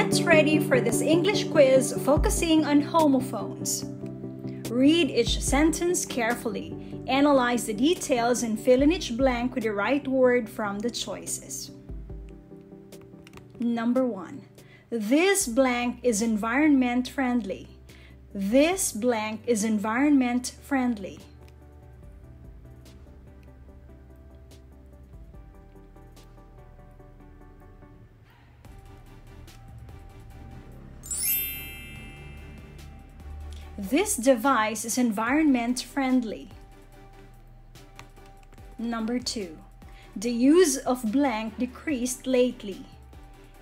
Let's ready for this English quiz focusing on homophones. Read each sentence carefully, analyze the details, and fill in each blank with the right word from the choices. Number 1. This blank is environment friendly. This blank is environment friendly. This device is environment friendly. Number 2. The use of blank decreased lately.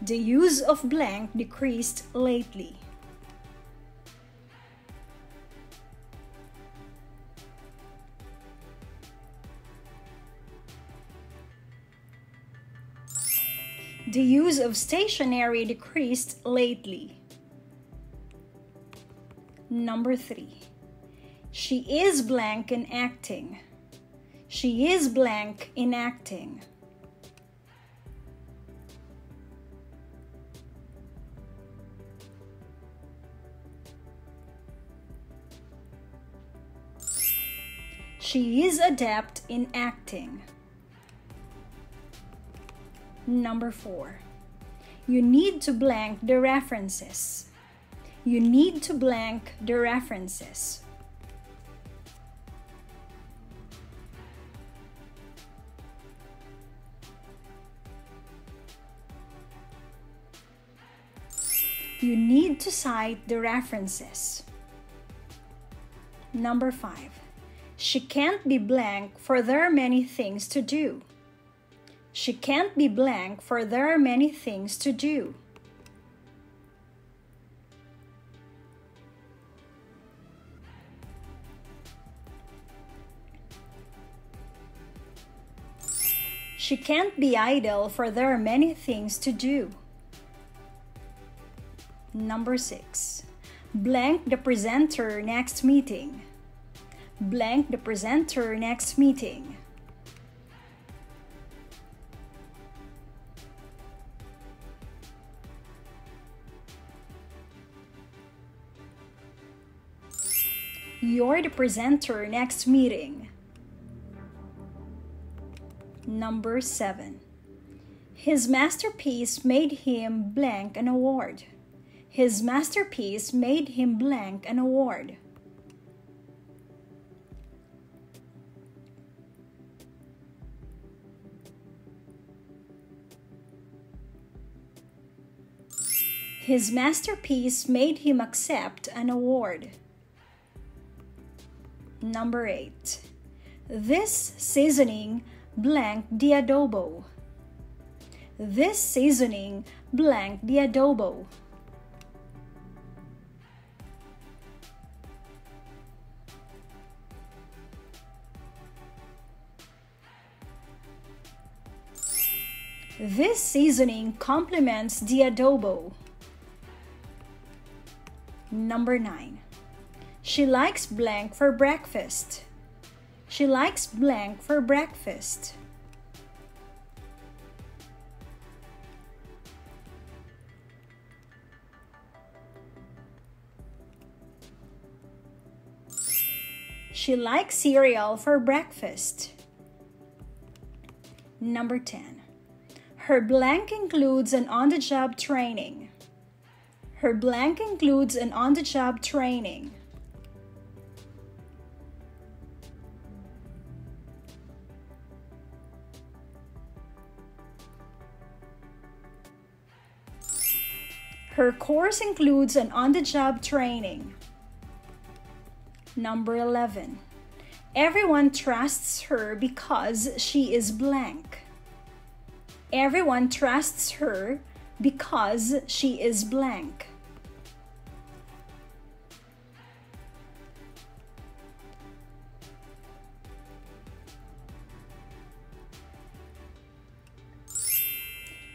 The use of blank decreased lately. The use of stationery decreased lately. Number 3. She is blank in acting. She is blank in acting. She is adept in acting. Number 4. You need to blank the references. You need to blank the references. You need to cite the references. Number 5. She can't be blank for there are many things to do. She can't be blank for there are many things to do. She can't be idle for there are many things to do. Number 6. Blank the presenter next meeting. Blank the presenter next meeting. You're the presenter next meeting. Number 7. His masterpiece made him blank an award. His masterpiece made him blank an award. His masterpiece made him accept an award. Number 8. This seasoning blank the adobo. This seasoning blank the adobo. This seasoning complements the adobo. Number 9. She likes blank for breakfast. She likes blank for breakfast. She likes cereal for breakfast. Number 10. Her blank includes an on-the-job training. Her blank includes an on-the-job training. Her course includes an on-the-job training. Number 11. Everyone trusts her because she is blank. Everyone trusts her because she is blank.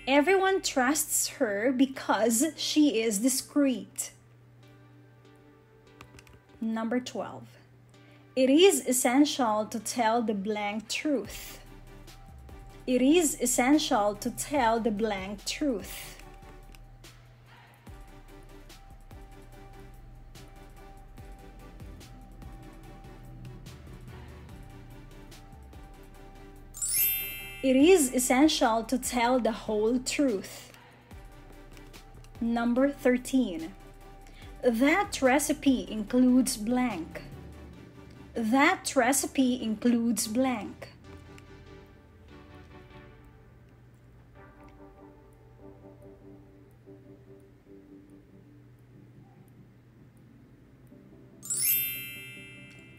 Everyone trusts her because she is discreet. Number 12. It is essential to tell the blank truth. It is essential to tell the blank truth. It is essential to tell the whole truth. Number 13. That recipe includes blank. That recipe includes blank.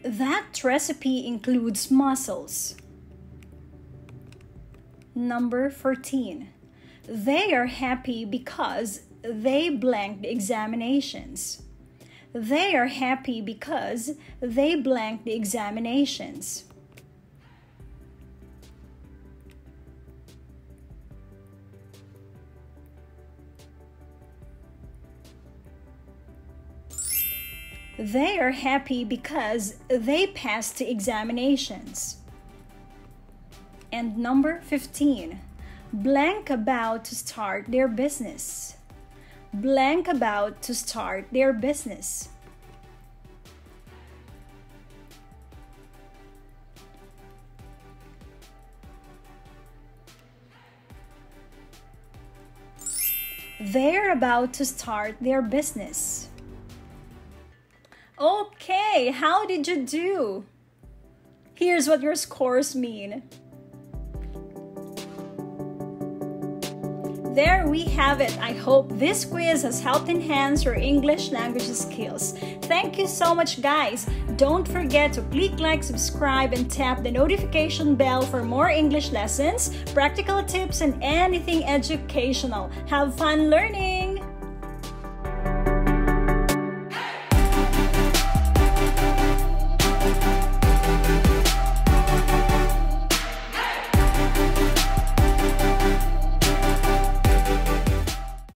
That recipe includes mussels. Number 14. They are happy because they blank the examinations. They are happy because they blank the examinations. They are happy because they passed the examinations. And number 15. Blank about to start their business. Blank about to start their business. They're about to start their business. Okay, how did you do? Here's what your scores mean. There we have it. I hope this quiz has helped enhance your English language skills. Thank you so much, guys. Don't forget to click like, subscribe, and tap the notification bell for more English lessons, practical tips, and anything educational. Have fun learning!